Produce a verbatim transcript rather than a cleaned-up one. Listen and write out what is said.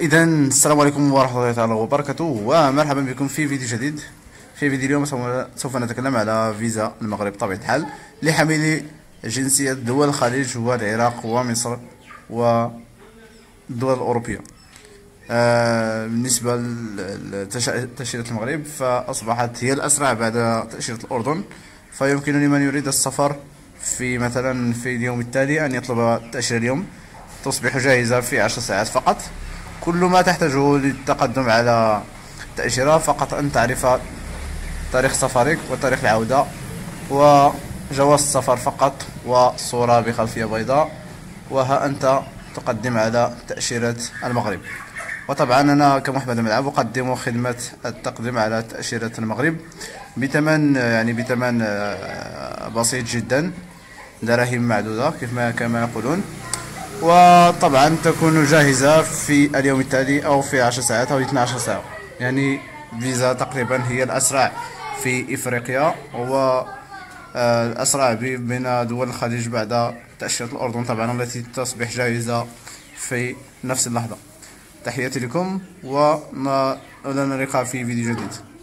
اذا السلام عليكم ورحمه الله تعالى وبركاته، ومرحبا بكم في فيديو جديد. في فيديو اليوم سوف نتكلم على فيزا المغرب بطبيعه الحال لحاملي جنسيه دول الخليج والعراق ومصر والدول الاوروبيه. آه بالنسبه لتاشيره المغرب فاصبحت هي الاسرع بعد تاشيره الاردن، فيمكن لمن يريد السفر في مثلا في اليوم التالي ان يطلب التاشيره اليوم، تصبح جاهزه في عشر ساعات فقط. كل ما تحتاجه للتقدم على التأشيرة فقط أن تعرف تاريخ سفرك وتاريخ العودة وجواز السفر فقط وصورة بخلفية بيضاء، وها أنت تقدم على تأشيرة المغرب. وطبعا أنا كمحمد الملعب أقدم خدمة التقديم على تأشيرة المغرب بثمن يعني بثمن بسيط جدا، دراهم معدودة كما كما يقولون، وطبعا تكون جاهزة في اليوم التالي أو في عشر ساعات أو اثنتي عشرة ساعة. يعني فيزا تقريبا هي الأسرع في إفريقيا والأسرع بين دول الخليج بعد تأشيرة الأردن طبعا، التي تصبح جاهزة في نفس اللحظة. تحياتي لكم ولنا لقاء في فيديو جديد.